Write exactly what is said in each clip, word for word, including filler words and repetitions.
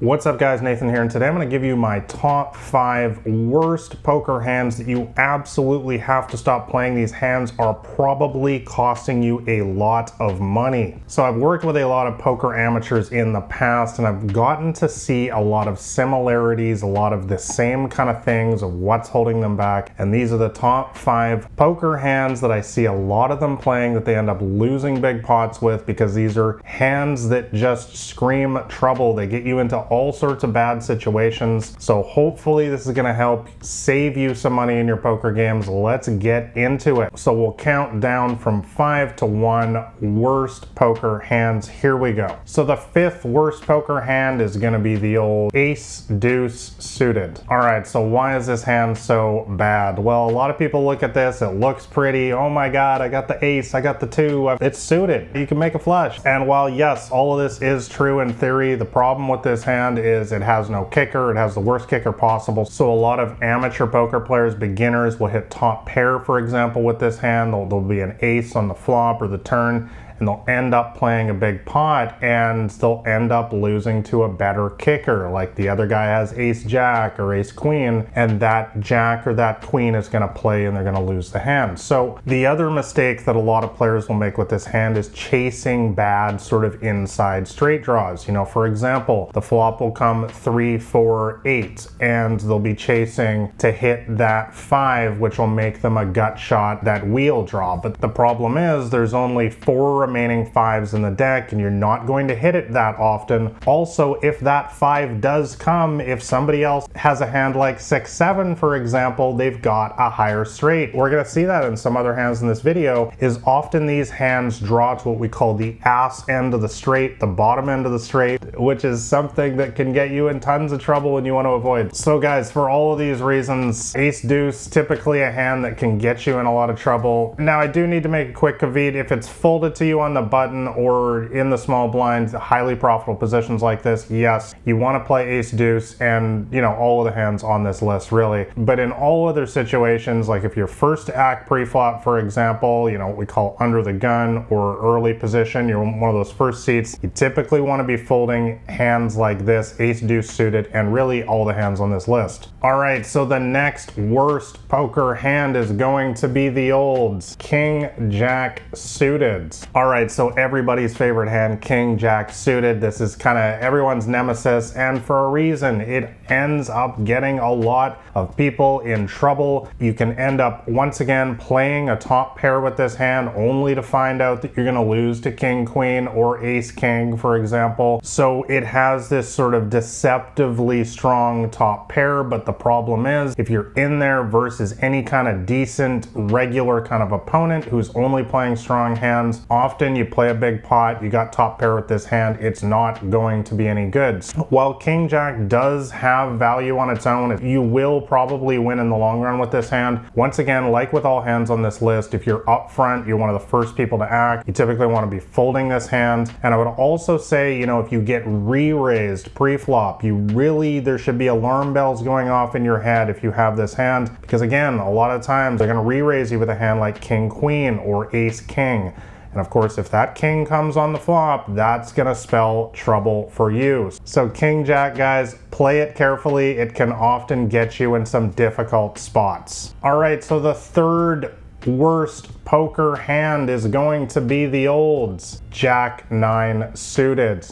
What's up, guys? Nathan here, and today I'm going to give you my top five worst poker hands that you absolutely have to stop playing. These hands are probably costing you a lot of money. So I've worked with a lot of poker amateurs in the past, and I've gotten to see a lot of similarities, a lot of the same kind of things of what's holding them back. And these are the top five poker hands that I see a lot of them playing that they end up losing big pots with, because these are hands that just scream trouble. They get you into all sorts of bad situations. So hopefully this is going to help save you some money in your poker games. Let's get into it. So we'll count down from five to one worst poker hands. Here we go. So the fifth worst poker hand is going to be the old ace deuce suited. All right, so why is this hand so bad? Well, a lot of people look at this, it looks pretty. Oh my god, I got the ace, I got the two, it's suited, you can make a flush. And while yes, all of this is true in theory, the problem with this hand is it has no kicker. It has the worst kicker possible. So a lot of amateur poker players, beginners, will hit top pair, for example, with this hand. There'll, there'll be an ace on the flop or the turn, and they'll end up playing a big pot, and they'll end up losing to a better kicker. Like the other guy has ace jack or ace queen, and that jack or that queen is gonna play, and they're gonna lose the hand. So the other mistake that a lot of players will make with this hand is chasing bad sort of inside straight draws. You know, for example, the flop will come three, four, eight, and they'll be chasing to hit that five, which will make them a gut shot, that wheel draw. But the problem is there's only four remaining fives in the deck, and you're not going to hit it that often. Also, if that five does come, if somebody else has a hand like six seven, for example, they've got a higher straight. We're gonna see that in some other hands in this video, is often these hands draw to what we call the ass end of the straight, the bottom end of the straight, which is something that can get you in tons of trouble and you want to avoid. So guys, for all of these reasons, ace deuce, typically a hand that can get you in a lot of trouble. Now I do need to make a quick caveat. If it's folded to you on the button or in the small blinds, highly profitable positions like this, yes, you want to play ace deuce and, you know, all of the hands on this list really. But in all other situations, like if you're first act pre-flop, for example, you know, what we call under the gun or early position, you're one of those first seats, you typically want to be folding hands like this, ace deuce suited, and really all the hands on this list. All right, so the next worst poker hand is going to be the olds king jack suited. All All right, so everybody's favorite hand, king jack suited. This is kind of everyone's nemesis, and for a reason. It ends up getting a lot of people in trouble. You can end up once again playing a top pair with this hand only to find out that you're gonna lose to king queen or ace king, for example. So it has this sort of deceptively strong top pair, but the problem is if you're in there versus any kind of decent regular kind of opponent who's only playing strong hands, often Often you play a big pot, you got top pair with this hand, it's not going to be any good. While king jack does have value on its own, you will probably win in the long run with this hand. Once again, like with all hands on this list, if you're up front, you're one of the first people to act, you typically want to be folding this hand. And I would also say, you know, if you get re-raised pre-flop, you really, there should be alarm bells going off in your head if you have this hand, because again, a lot of times they're going to re-raise you with a hand like king queen or ace king. And of course, if that king comes on the flop, that's gonna spell trouble for you. So king jack, guys, play it carefully. It can often get you in some difficult spots. All right, so the third worst poker hand is going to be the olds jack nine suited.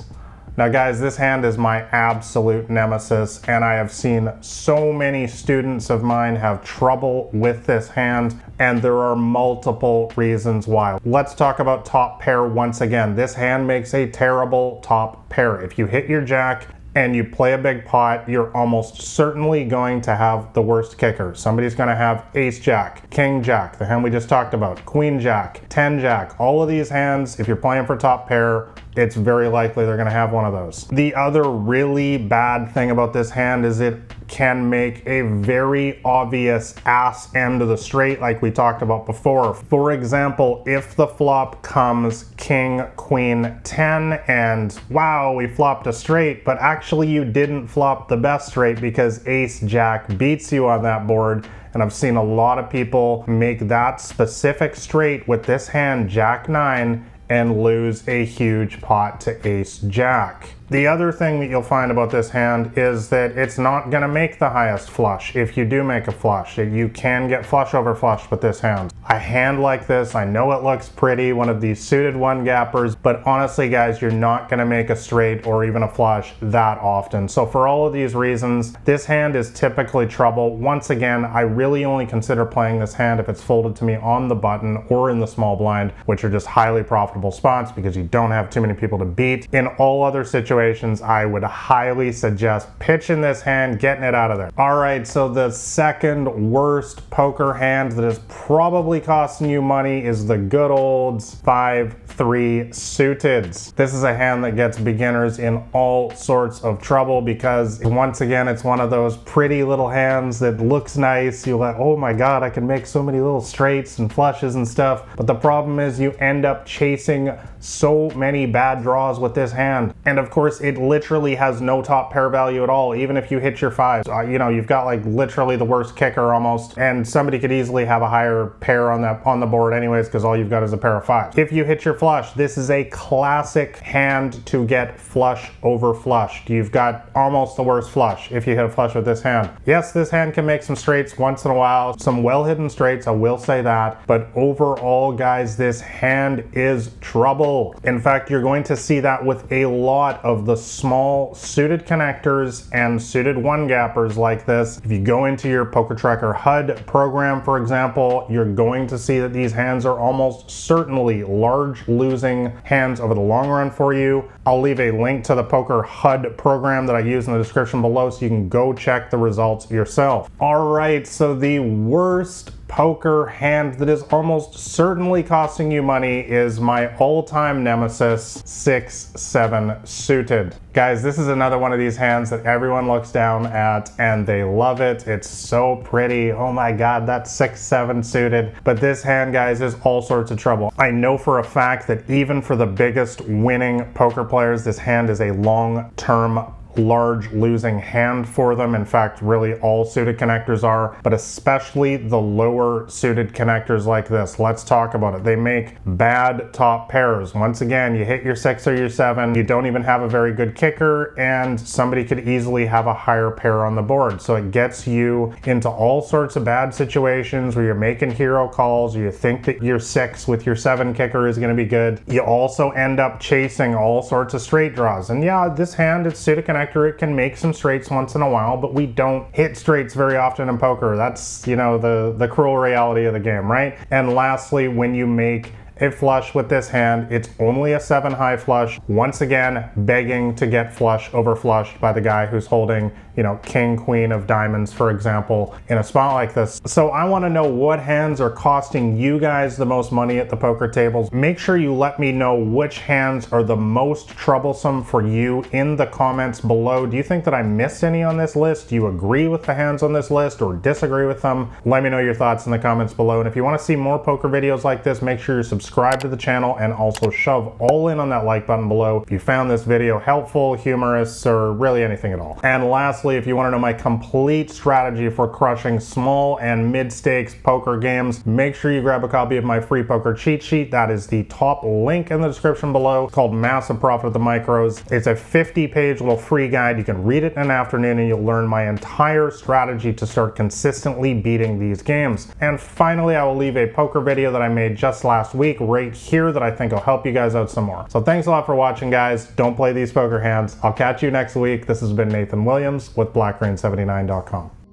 Now guys, this hand is my absolute nemesis, and I have seen so many students of mine have trouble with this hand, and there are multiple reasons why. Let's talk about top pair once again. This hand makes a terrible top pair. If you hit your jack and you play a big pot, you're almost certainly going to have the worst kicker. Somebody's gonna have ace jack, king jack, the hand we just talked about, queen jack, ten jack, all of these hands, if you're playing for top pair, it's very likely they're gonna have one of those. The other really bad thing about this hand is it can make a very obvious ass end of the straight, like we talked about before. For example, if the flop comes king, queen, ten, and wow, we flopped a straight, but actually you didn't flop the best straight because ace jack beats you on that board. And I've seen a lot of people make that specific straight with this hand, jack nine, and lose a huge pot to ace jack. The other thing that you'll find about this hand is that it's not going to make the highest flush if you do make a flush. You can get flush over flush with this hand. A hand like this, I know it looks pretty, one of these suited one gappers, but honestly guys, you're not going to make a straight or even a flush that often. So for all of these reasons, this hand is typically trouble. Once again, I really only consider playing this hand if it's folded to me on the button or in the small blind, which are just highly profitable spots because you don't have too many people to beat. In all other situations, I would highly suggest pitching this hand, getting it out of there. All right, so the second worst poker hand that is probably costing you money is the good old five three suiteds. This is a hand that gets beginners in all sorts of trouble because once again, it's one of those pretty little hands that looks nice. You're like, oh my God, I can make so many little straights and flushes and stuff. But the problem is you end up chasing so many bad draws with this hand. And of course, it literally has no top pair value at all. Even if you hit your fives, uh, you know, you've got like literally the worst kicker almost, and somebody could easily have a higher pair on that on the board anyways, because all you've got is a pair of fives. If you hit your flush, this is a classic hand to get flush over flushed. You've got almost the worst flush if you hit a flush with this hand. Yes, this hand can make some straights once in a while, some well-hidden straights, I will say that, but overall, guys, this hand is trouble. In fact, you're going to see that with a lot of the small suited connectors and suited one gappers like this. If you go into your PokerTracker H U D program, for example, you're going to see that these hands are almost certainly large losing hands over the long run for you. I'll leave a link to the Poker H U D program that I use in the description below so you can go check the results yourself. All right, so the worst poker hand that is almost certainly costing you money is my all-time nemesis, six seven suited. Guys, this is another one of these hands that everyone looks down at and they love it. It's so pretty. Oh my God, that's six seven suited. But this hand, guys, is all sorts of trouble. I know for a fact that even for the biggest winning poker players, this hand is a long-term large losing hand for them. In fact, really all suited connectors are, but especially the lower suited connectors like this. Let's talk about it. They make bad top pairs. Once again, you hit your six or your seven, you don't even have a very good kicker, and somebody could easily have a higher pair on the board. So it gets you into all sorts of bad situations where you're making hero calls, or you think that your six with your seven kicker is going to be good. You also end up chasing all sorts of straight draws. And yeah, this hand, it's suited connector. It can make some straights once in a while, but we don't hit straights very often in poker. That's, you know, the, the cruel reality of the game, right? And lastly, when you make a flush with this hand, it's only a seven high flush. Once again, begging to get flush over flushed by the guy who's holding, you know, king, queen of diamonds, for example, in a spot like this. So I want to know what hands are costing you guys the most money at the poker tables. Make sure you let me know which hands are the most troublesome for you in the comments below. Do you think that I missed any on this list? Do you agree with the hands on this list or disagree with them? Let me know your thoughts in the comments below. And if you want to see more poker videos like this, make sure you're subscribed to the channel and also shove all in on that like button below if you found this video helpful, humorous, or really anything at all. And lastly, if you want to know my complete strategy for crushing small and mid-stakes poker games, make sure you grab a copy of my free poker cheat sheet. That is the top link in the description below. It's called Massive Profit at the Micros. It's a fifty page little free guide. You can read it in an afternoon and you'll learn my entire strategy to start consistently beating these games. And finally, I will leave a poker video that I made just last week right here that I think will help you guys out some more. So thanks a lot for watching, guys. Don't play these poker hands. I'll catch you next week. This has been Nathan Williams with black green seventy nine dot com.